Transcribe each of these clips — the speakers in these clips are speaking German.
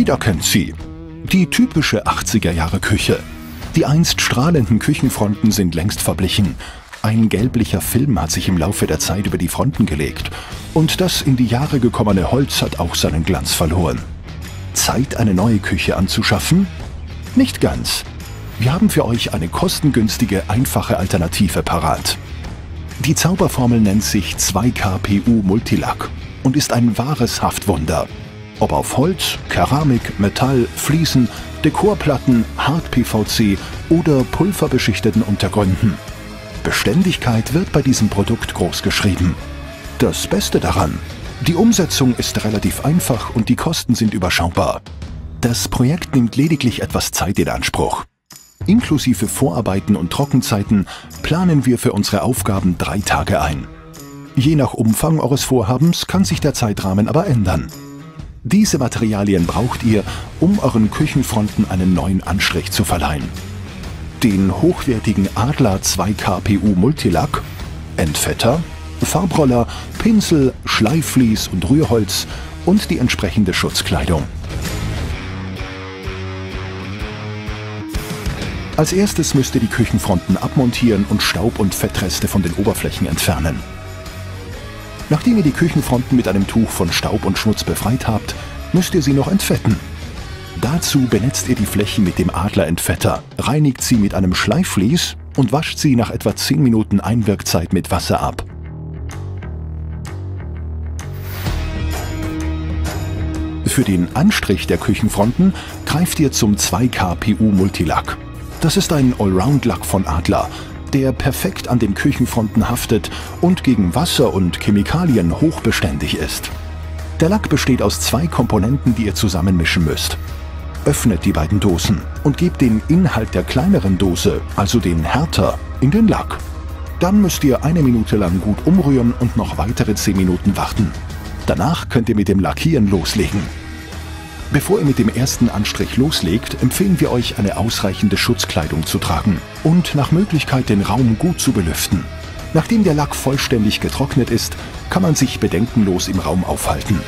Jeder kennt sie. Die typische 80er-Jahre-Küche. Die einst strahlenden Küchenfronten sind längst verblichen. Ein gelblicher Film hat sich im Laufe der Zeit über die Fronten gelegt. Und das in die Jahre gekommene Holz hat auch seinen Glanz verloren. Zeit, eine neue Küche anzuschaffen? Nicht ganz. Wir haben für euch eine kostengünstige, einfache Alternative parat. Die Zauberformel nennt sich 2K-PU Multilack und ist ein wahres Haftwunder. Ob auf Holz, Keramik, Metall, Fliesen, Dekorplatten, Hart-PVC oder pulverbeschichteten Untergründen. Beständigkeit wird bei diesem Produkt groß geschrieben. Das Beste daran: die Umsetzung ist relativ einfach und die Kosten sind überschaubar. Das Projekt nimmt lediglich etwas Zeit in Anspruch. Inklusive Vorarbeiten und Trockenzeiten planen wir für unsere Aufgaben 3 Tage ein. Je nach Umfang eures Vorhabens kann sich der Zeitrahmen aber ändern. Diese Materialien braucht ihr, um euren Küchenfronten einen neuen Anstrich zu verleihen. Den hochwertigen Adler 2K-PU Multilack, Entfetter, Farbroller, Pinsel, Schleifflies und Rührholz und die entsprechende Schutzkleidung. Als erstes müsst ihr die Küchenfronten abmontieren und Staub- und Fettreste von den Oberflächen entfernen. Nachdem ihr die Küchenfronten mit einem Tuch von Staub und Schmutz befreit habt, müsst ihr sie noch entfetten. Dazu benetzt ihr die Flächen mit dem Adler-Entfetter, reinigt sie mit einem Schleifflies und wascht sie nach etwa 10 Minuten Einwirkzeit mit Wasser ab. Für den Anstrich der Küchenfronten greift ihr zum 2K-PU Multilack. Das ist ein Allround-Lack von Adler, der perfekt an den Küchenfronten haftet und gegen Wasser und Chemikalien hochbeständig ist. Der Lack besteht aus 2 Komponenten, die ihr zusammenmischen müsst. Öffnet die beiden Dosen und gebt den Inhalt der kleineren Dose, also den Härter, in den Lack. Dann müsst ihr 1 Minute lang gut umrühren und noch weitere 10 Minuten warten. Danach könnt ihr mit dem Lackieren loslegen. Bevor ihr mit dem ersten Anstrich loslegt, empfehlen wir euch, eine ausreichende Schutzkleidung zu tragen und nach Möglichkeit den Raum gut zu belüften. Nachdem der Lack vollständig getrocknet ist, kann man sich bedenkenlos im Raum aufhalten.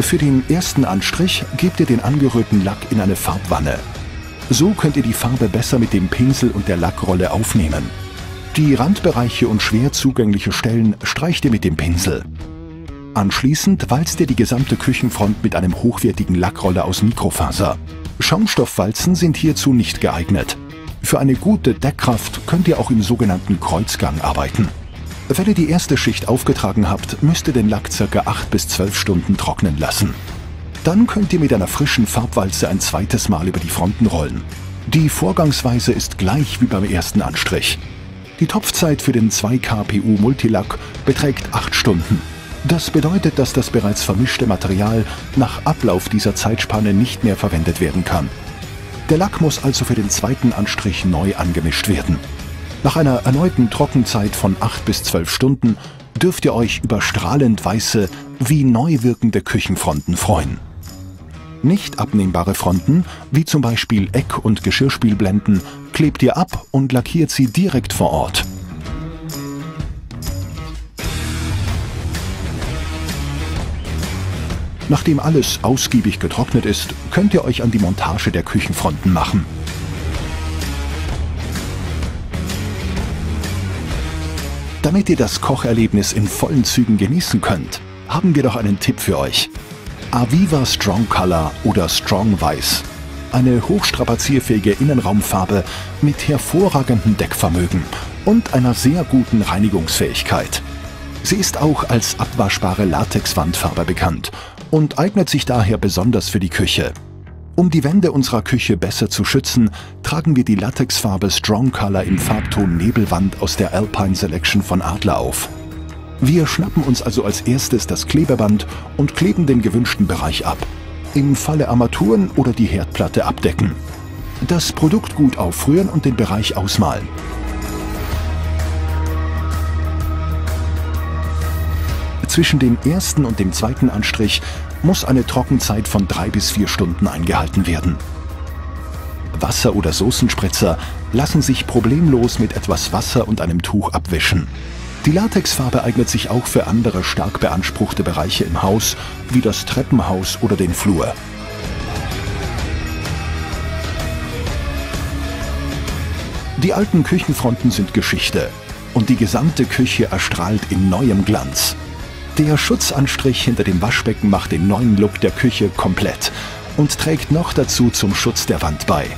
Für den ersten Anstrich gebt ihr den angerührten Lack in eine Farbwanne. So könnt ihr die Farbe besser mit dem Pinsel und der Lackrolle aufnehmen. Die Randbereiche und schwer zugängliche Stellen streicht ihr mit dem Pinsel. Anschließend walzt ihr die gesamte Küchenfront mit einem hochwertigen Lackroller aus Mikrofaser. Schaumstoffwalzen sind hierzu nicht geeignet. Für eine gute Deckkraft könnt ihr auch im sogenannten Kreuzgang arbeiten. Wenn ihr die erste Schicht aufgetragen habt, müsst ihr den Lack ca. 8 bis 12 Stunden trocknen lassen. Dann könnt ihr mit einer frischen Farbwalze ein zweites Mal über die Fronten rollen. Die Vorgangsweise ist gleich wie beim ersten Anstrich. Die Topfzeit für den 2K-PU Multilack beträgt 8 Stunden. Das bedeutet, dass das bereits vermischte Material nach Ablauf dieser Zeitspanne nicht mehr verwendet werden kann. Der Lack muss also für den zweiten Anstrich neu angemischt werden. Nach einer erneuten Trockenzeit von 8 bis 12 Stunden dürft ihr euch über strahlend weiße, wie neu wirkende Küchenfronten freuen. Nicht abnehmbare Fronten, wie zum Beispiel Eck- und Geschirrspülblenden, klebt ihr ab und lackiert sie direkt vor Ort. Nachdem alles ausgiebig getrocknet ist, könnt ihr euch an die Montage der Küchenfronten machen. Damit ihr das Kocherlebnis in vollen Zügen genießen könnt, haben wir noch einen Tipp für euch. Aviva Strong Color oder Strong Weiß. Eine hochstrapazierfähige Innenraumfarbe mit hervorragendem Deckvermögen und einer sehr guten Reinigungsfähigkeit. Sie ist auch als abwaschbare Latexwandfarbe bekannt und eignet sich daher besonders für die Küche. Um die Wände unserer Küche besser zu schützen, tragen wir die Latexfarbe Strong Color im Farbton Nebelwand aus der Alpine Selection von Adler auf. Wir schnappen uns also als erstes das Klebeband und kleben den gewünschten Bereich ab. Im Falle Armaturen oder die Herdplatte abdecken. Das Produkt gut aufrühren und den Bereich ausmalen. Zwischen dem ersten und dem zweiten Anstrich muss eine Trockenzeit von 3 bis 4 Stunden eingehalten werden. Wasser- oder Soßenspritzer lassen sich problemlos mit etwas Wasser und einem Tuch abwischen. Die Latexfarbe eignet sich auch für andere stark beanspruchte Bereiche im Haus, wie das Treppenhaus oder den Flur. Die alten Küchenfronten sind Geschichte und die gesamte Küche erstrahlt in neuem Glanz. Der Schutzanstrich hinter dem Waschbecken macht den neuen Look der Küche komplett und trägt noch dazu zum Schutz der Wand bei.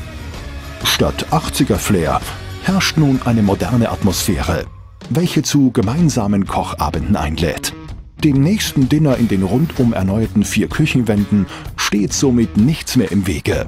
Statt 80er-Flair herrscht nun eine moderne Atmosphäre, welche zu gemeinsamen Kochabenden einlädt. Dem nächsten Dinner in den rundum erneuerten 4 Küchenwänden steht somit nichts mehr im Wege.